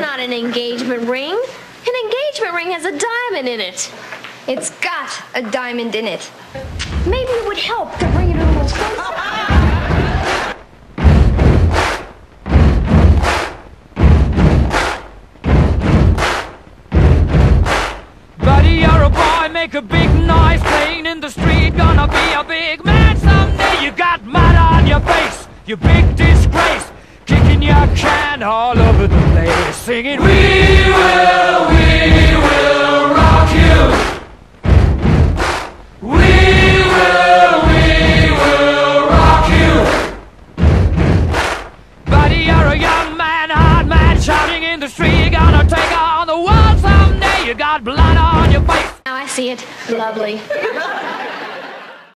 not an engagement ring. An engagement ring has a diamond in it. It's got a diamond in it. Maybe it would help to bring it a little closer. Make a big noise playing in the street. Gonna be a big man someday. You got mud on your face, you big disgrace. Kicking your can all over the place. Singing, we will rock you. We will rock you. Buddy, you're a young man, hard man, shouting in the street. You're gonna take on the world someday. You got blood on your face. I see it. Lovely.